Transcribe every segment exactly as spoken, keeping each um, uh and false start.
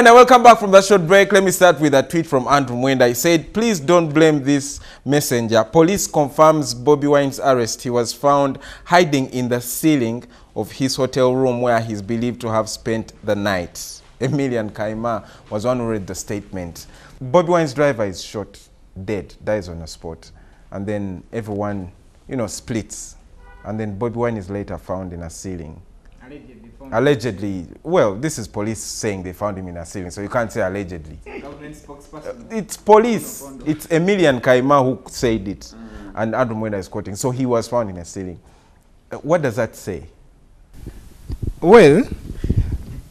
right, now welcome back from that short break. Let me start with a tweet from Andrew Mwenda. He said, please don't blame this messenger. Police confirms Bobi Wine's arrest. He was found hiding in the ceiling of his hotel room where he's believed to have spent the night. Emilian Kayima was one who read the statement. Bobi Wine's driver is shot, dead, dies on the spot. And then everyone, you know, splits. And then Bobi Wine is later found in a ceiling. Allegedly, allegedly. Well, this is police saying they found him in a ceiling, so you can't say allegedly. It's police. It's Emilian Kayima who said it, mm. and Adam Wena is quoting. So he was found in a ceiling. Uh, what does that say? Well,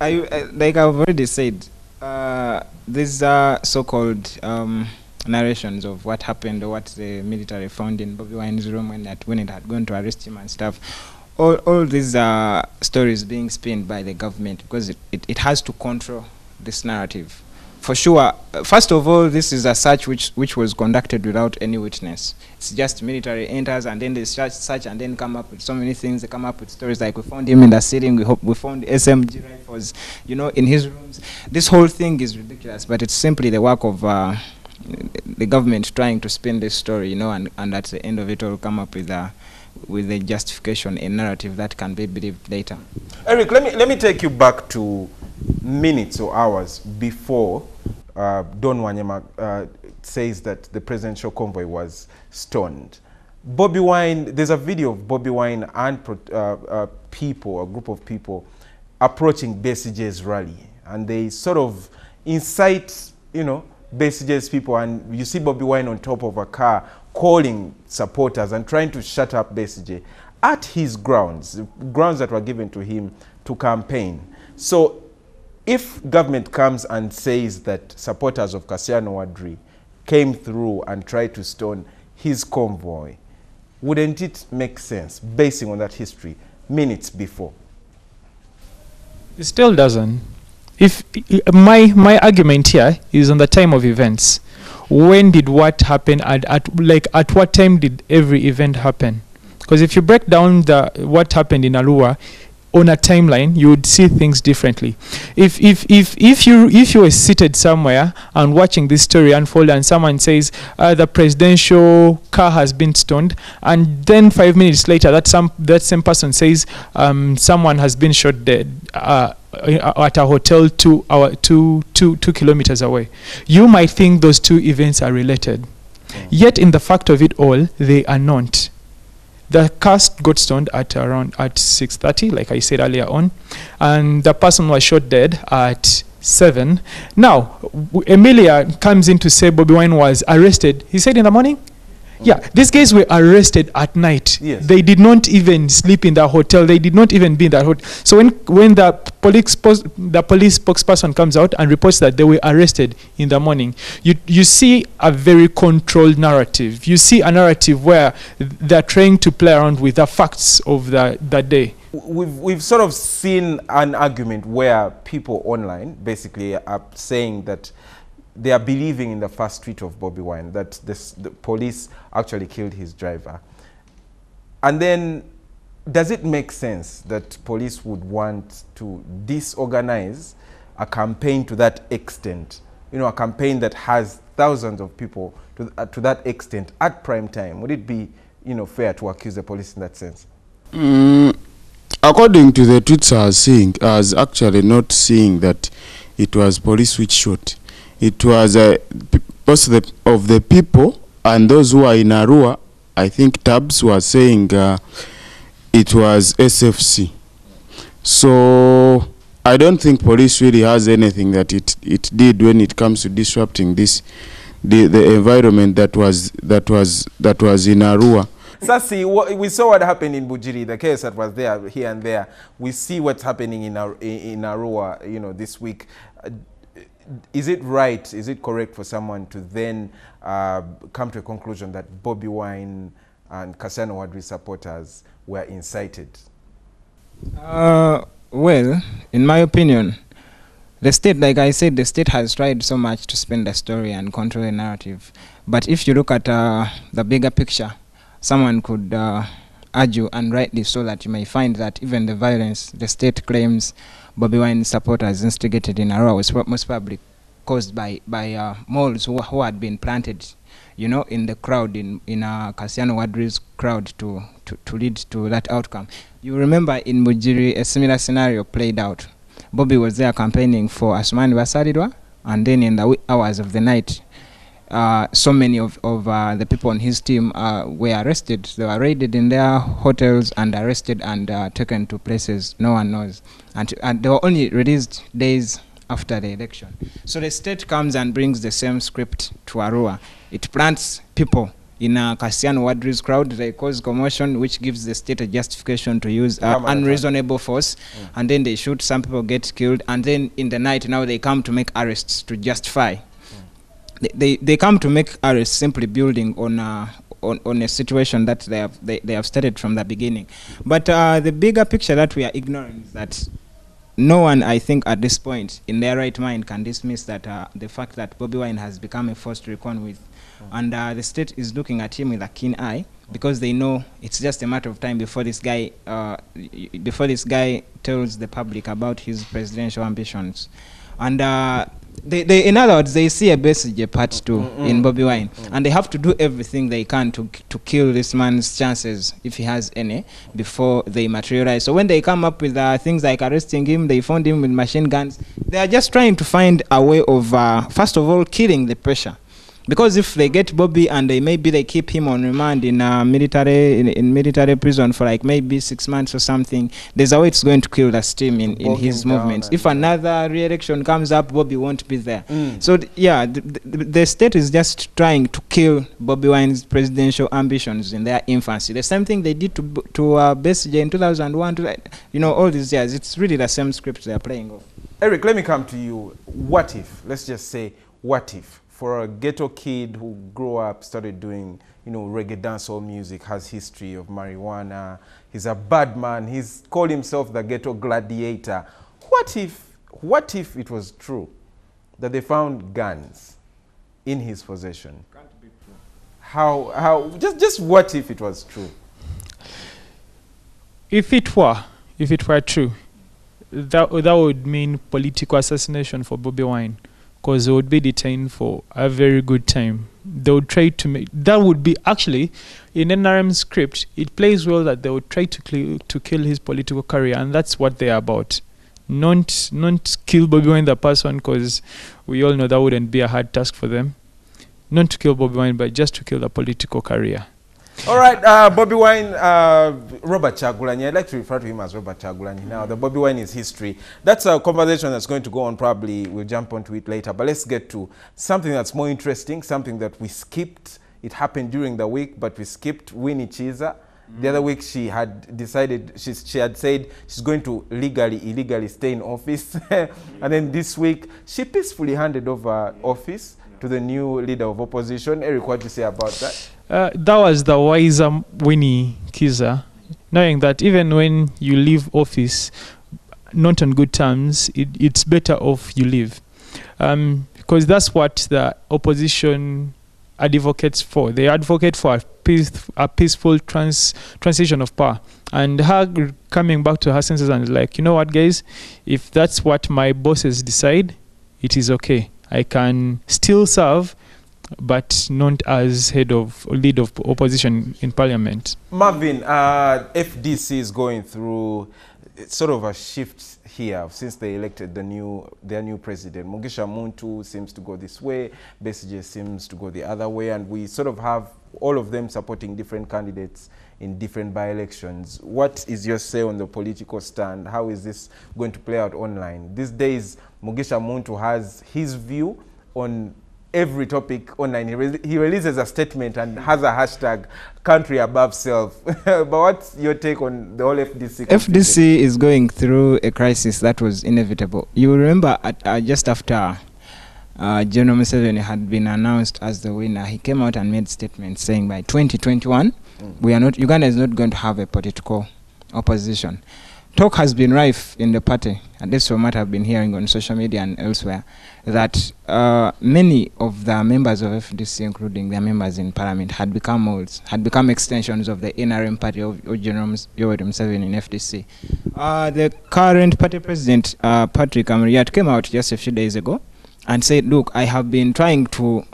I uh, like I've already said, uh, these are so-called um, narrations of what happened or what the military found in Bobi Wine's room when that when it had gone to arrest him and stuff. All, all these uh, stories being spun by the government because it, it, it has to control this narrative. For sure, uh, first of all, this is a search which, which was conducted without any witness. It's just military enters and then they search, search and then come up with so many things. They come up with stories like we found him in the ceiling, we, hope we found S M G rifles, you know, in his rooms. This whole thing is ridiculous, but it's simply the work of uh, the government trying to spin this story, you know, and, and at the end of it all come up with a with a justification, a narrative that can be believed later. Eric, let me, let me take you back to minutes or hours before uh, Don Wanyama uh, says that the presidential convoy was stoned. Bobi Wine, there's a video of Bobi Wine and pro, uh, uh, people, a group of people, approaching Besigye's rally. And they sort of incite, you know, Besigye's people. And you see Bobi Wine on top of a car calling supporters and trying to shut up Besigye at his grounds, grounds that were given to him to campaign. So if government comes and says that supporters of Kassiano Wadri came through and tried to stone his convoy, wouldn't it make sense, basing on that history, minutes before? It still doesn't. If my, my argument here is on the time of events. When did what happen, and at like at what time did every event happen? Because if you break down the what happened in Arua on a timeline, you would see things differently. If if if if you if you were seated somewhere and watching this story unfold, and someone says uh, the presidential car has been stoned, and then five minutes later that some that same person says um, someone has been shot dead Uh, at a hotel two, hour, two, two, two kilometers away, you might think those two events are related. Mm. Yet in the fact of it all, they are not. The car got stoned at around at six thirty, like I said earlier on, and the person was shot dead at seven. Now, w Emilia comes in to say Bobi Wine was arrested. He said in the morning? Yeah, these guys were arrested at night. Yes. They did not even sleep in the hotel. They did not even be in that hotel. So when, when the, police the police spokesperson comes out and reports that they were arrested in the morning, you, you see a very controlled narrative. You see a narrative where they're trying to play around with the facts of the, the day. We've, we've sort of seen an argument where people online basically are saying that they are believing in the first tweet of Bobi Wine, that this, the police actually killed his driver. And then, does it make sense that police would want to disorganize a campaign to that extent? You know, a campaign that has thousands of people to, uh, to that extent at prime time. Would it be, you know, fair to accuse the police in that sense? Mm, according to the tweets I was seeing, I was actually not seeing that it was police which shot. It was uh, most of the, of the people and those who are in Arua, I think Tabs were saying uh, it was S F C. So I don't think police really has anything that it, it did when it comes to disrupting this the, the environment that was that was that was in Arua. Sasi, we saw what happened in Bujiri, the case that was there here and there. We see what's happening in Ar in Arua, you know, this week. Uh, Is it right, is it correct for someone to then uh, come to a conclusion that Bobi Wine and Kassiano Wadri supporters were incited? Uh, well, in my opinion, the state, like I said, the state has tried so much to spin the story and control the narrative. But if you look at uh, the bigger picture, someone could uh, argue, and rightly so, that you may find that even the violence the state claims Bobi Wine supporters instigated in Arua was most probably caused by, by uh, moles who, who had been planted, you know, in the crowd, in, in uh, Kassiano Wadri's crowd to, to, to lead to that outcome. You remember in Mujiri, a similar scenario played out. Bobi was there campaigning for Asman Vasaridwa, and then in the hours of the night, uh, so many of, of uh, the people on his team uh, were arrested. They were raided in their hotels and arrested and uh, taken to places no one knows. And, and they were only released days after the election. So the state comes and brings the same script to Arua. It plants people in uh, Kassiano Wadri's crowd. They cause commotion, which gives the state a justification to use uh, unreasonable force. Mm. And then they shoot, some people get killed. And then in the night, now they come to make arrests to justify. Mm. They, they, they come to make arrests simply building on, uh, on, on a situation that they have, they, they have started from the beginning. But uh, the bigger picture that we are ignoring is that no one, I think, at this point, in their right mind, can dismiss that uh, the fact that Bobi Wine has become a force to reckon with. Mm. And uh, the state is looking at him with a keen eye, because they know it's just a matter of time before this guy, uh, before this guy tells the public about his presidential ambitions. And uh, they, they, in other words, they see a Besigye part two mm-hmm. in Bobi Wine, mm-hmm. and they have to do everything they can to to kill this man's chances, if he has any, before they materialize. So when they come up with uh, things like arresting him, they found him with machine guns. They are just trying to find a way of, uh, first of all, killing the pressure. Because if they get Bobi and they maybe they keep him on remand in a military in, in military prison for like maybe six months or something, there's a way it's going to kill the steam in, in his movements. If another re-election comes up, Bobi won't be there. Mm. So th yeah, th th the state is just trying to kill Bobi Wine's presidential ambitions in their infancy. The same thing they did to to uh, Besigye in two thousand one. To, you know, all these years, it's really the same script they are playing off. Eric, let me come to you. What if? Let's just say, what if? For a ghetto kid who grew up, started doing, you know, reggae dancehall music, has history of marijuana, he's a bad man, he's called himself the ghetto gladiator. What if, what if it was true that they found guns in his possession? Can't be true. How, how, just, just what if it was true? If it were, if it were true, that, that would mean political assassination for Bobi Wine. Because they would be detained for a very good time. They would try to make, that would be actually, in N R M's script, it plays well that they would try to, cl to kill his political career, and that's what they are about. Not, not kill Bobi Wine the person, because we all know that wouldn't be a hard task for them. Not to kill Bobi Wine, but just to kill the political career. All right, uh, Bobi Wine, uh, Robert Chagulani. I'd like to refer to him as Robert Chagulani. Mm-hmm. Now, the Bobi Wine is history. That's a conversation that's going to go on probably. We'll jump onto it later. But let's get to something that's more interesting, something that we skipped. It happened during the week, but we skipped Winnie Kiiza. Mm-hmm. The other week, she had decided, she, she had said she's going to legally, illegally stay in office. And then this week, she peacefully handed over office to the new leader of opposition. Eric, what do you say about that? Uh, that was the wiser Winnie Kiiza, knowing that even when you leave office, not on good terms, it, it's better off you leave. Um, because that's what the opposition advocates for. They advocate for a, peace, a peaceful trans, transition of power. And her coming back to her senses and like, you know what, guys, if that's what my bosses decide, it is okay. I can still serve, but not as head of lead of opposition in parliament. Marvin, uh, F D C is going through sort of a shift here since they elected the new their new president. Mugisha Muntu seems to go this way, Besigye seems to go the other way, and we sort of have all of them supporting different candidates in different by-elections. What is your say on the political stand? How is this going to play out online? These days, Mugisha Muntu has his view on every topic online. He, re he releases a statement and has a hashtag, country above self. But what's your take on the whole F D C? F D C is going through a crisis that was inevitable. You remember at, uh, just after Uh, General Museveni had been announced as the winner, he came out and made statements saying by twenty twenty-one, mm. we are not, Uganda is not going to have a political opposition. Talk has been rife in the party and this is what I've been hearing on social media and elsewhere, that uh, many of the members of F D C, including their members in Parliament, had become molds, had become extensions of the N R M party of Yoweri Museveni in F D C. Uh, the current party president, uh, Patrick Amriat, came out just a few days ago and said, look, I have been trying to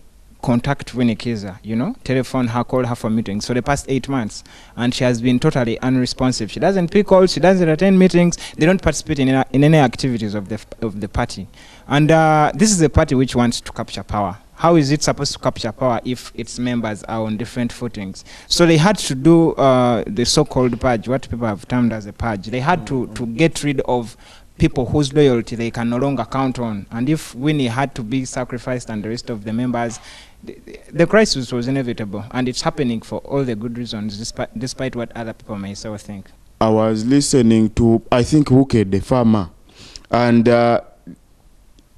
contact Winnie Kiiza, you know, telephone her, call her for meetings for the past eight months, and she has been totally unresponsive. She doesn't pick calls, she doesn't attend meetings, they don't participate in, in any activities of the, of the party. And uh, this is a party which wants to capture power. How is it supposed to capture power if its members are on different footings? So they had to do uh, the so-called purge, what people have termed as a purge. They had to, to get rid of people whose loyalty they can no longer count on. And if Winnie had to be sacrificed and the rest of the members, the, the crisis was inevitable, and it's happening for all the good reasons, despite, despite what other people may so think. I was listening to, I think, Hukede Farma, and uh,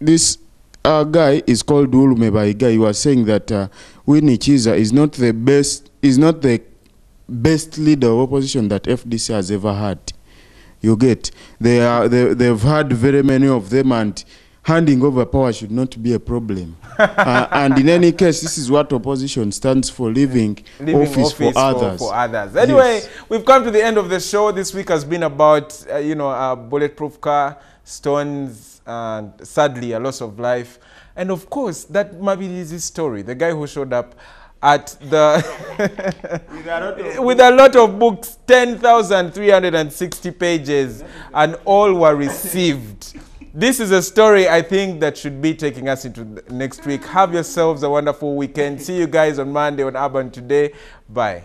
this uh, guy is called Ulume Baiga. He was saying that uh, Winnie Kiiza is not the best, is not the best leader of opposition that F D C has ever had. You get, they are, they, they've had very many of them, and handing over power should not be a problem. Uh, and in any case, this is what opposition stands for, leaving, leaving office, office for, for others. For others. Anyway, yes. We've come to the end of the show. This week has been about, uh, you know, a bulletproof car, stones, and sadly, a loss of life. And of course, that might be his story. The guy who showed up at the with, a with a lot of books, ten thousand three hundred sixty pages, and all were received. This is a story, I think, that should be taking us into next week. Have yourselves a wonderful weekend. See you guys on Monday on Urban Today. Bye.